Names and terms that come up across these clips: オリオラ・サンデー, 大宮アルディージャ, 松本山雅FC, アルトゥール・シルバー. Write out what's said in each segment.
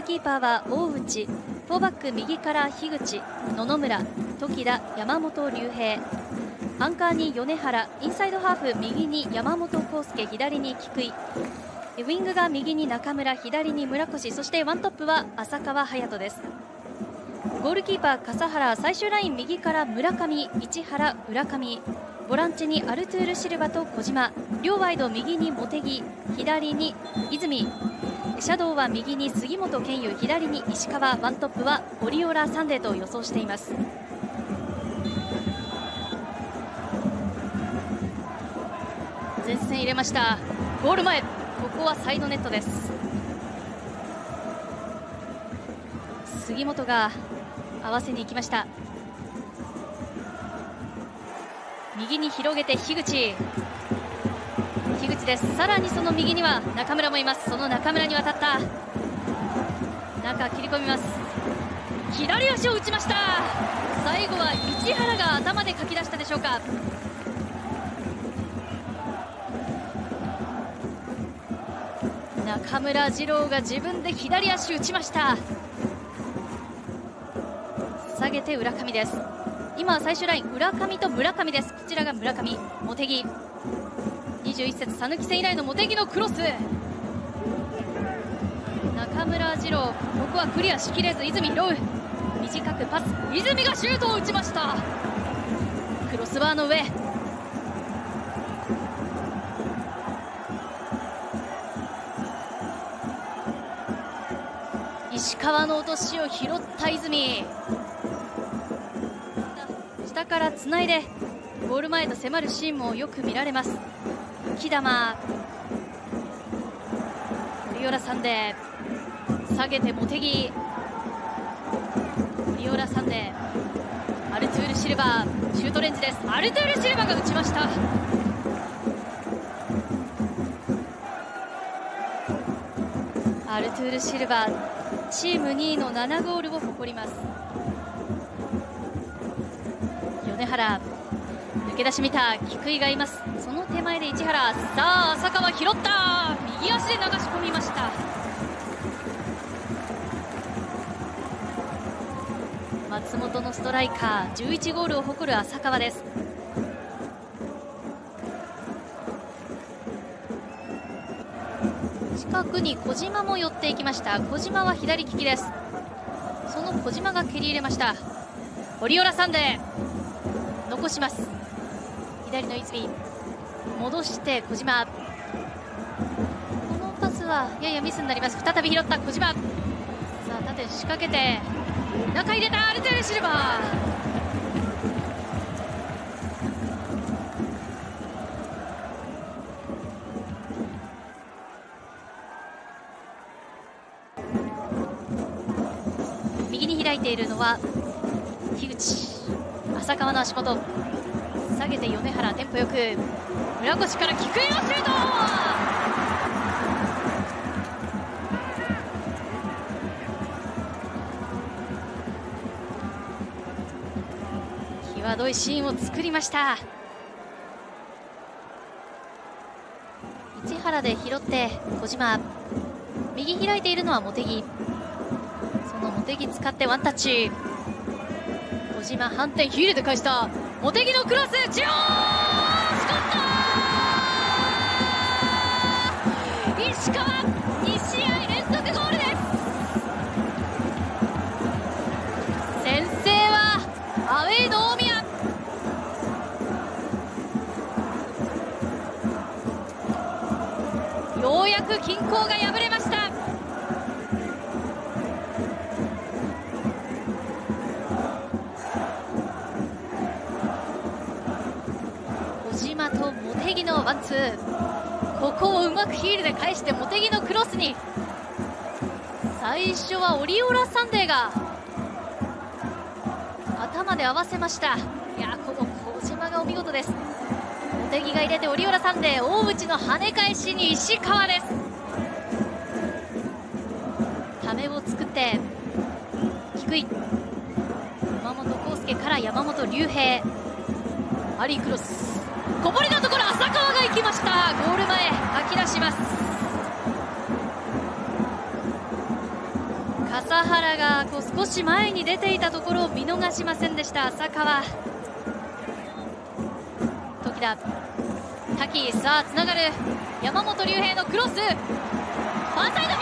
ルキーパーは大内、4バック右から樋口、野々村、時田、山本龍平、アンカーに米原、インサイドハーフ右に山本康介、左に菊井、ウィングが右に中村、左に村越、そしてワントップは浅川隼人です。ゴールキーパー笠原、最終ライン右から村上、市原、浦上、ボランチにアルトゥール・シルバと小島、両ワイド右に茂木、左に泉、シャドウは右に杉本健佑、左に石川、ワントップはオリオラ・サンデーと予想しています。前線入れました。ゴール前、ここはサイドネットです。杉本が合わせに行きました。右に広げて樋口です。さらにその右には中村もいます。その中村に渡った、中切り込みます。左足を打ちました。最後は市原が頭でかき出したでしょうか。中村二郎が自分で左足打ちました。下げて浦上です。今は最終ライン浦上と村上です。こちらが村上、茂木、21節讃岐戦以来の茂木のクロス、中村二郎、ここはクリアしきれず、泉拾う、短くパス、泉がシュートを打ちました。クロスバーの上、石川の落としを拾った泉、下からつないでゴール前と迫るシーンもよく見られます。木玉、オリオラサンデー、下げて茂木、オリオラサンデー、アルトゥール・シルバー、シュートレンジです。アルトゥール・シルバーが打ちました。アルトゥール・シルバー、チーム2位の7ゴールを誇ります。米原抜け出し見た、菊井がいます。その手前で市原、さあ浅川拾った、右足で流し込みました。松本のストライカー、11ゴールを誇る浅川です。近くに小島も寄っていきました。小島は左利きです。その小島が蹴り入れました。オリオラサンデー残します。左の泉、戻して小島、このパスはややミスになります。再び拾った小島、さあ縦仕掛けて中入れた、アルトゥール・シルバー、右に開いているのは樋口、浅川の足元、下げて米原、テンポよく村越から菊井のシュート、際どいシーンを作りました。市原で拾って小島、右開いているのは茂木、その茂木使ってワンタッチ、小島反転、ヒールで返した、茂木のクロス、中央、しかった、石川、2試合連続ゴールです。先制はアウェイの大宮。ようやく均衡が破れました。ワンツー、ここをうまくヒールで返して茂木のクロスに、最初はオリオラサンデーが頭で合わせました。いや、この小島がお見事です。茂木が入れてオリオラサンデー、大内の跳ね返しに石川です。ためを作って菊井、山本康介から山本龍平、アリークロス、こぼれのところ浅川が行きました。ゴール前、吐き出します。と少し前に出ていたところを見逃しませんでした浅川。時田、滝、さあつながる山本龍平のクロス、ファンサイド見えて、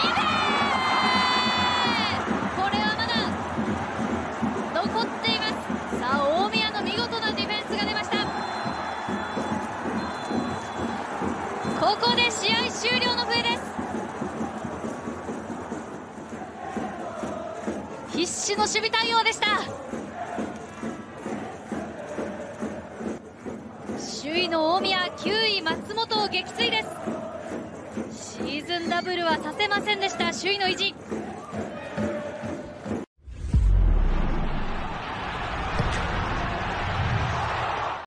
これはまだ残っています。さあ大宮の見事なディフェンスが出ました。ここで試合終了の笛です。必死の守備対応でした。首位の大宮、9位松本を撃墜です。シーズンダブルはさせませんでした、首位の維持。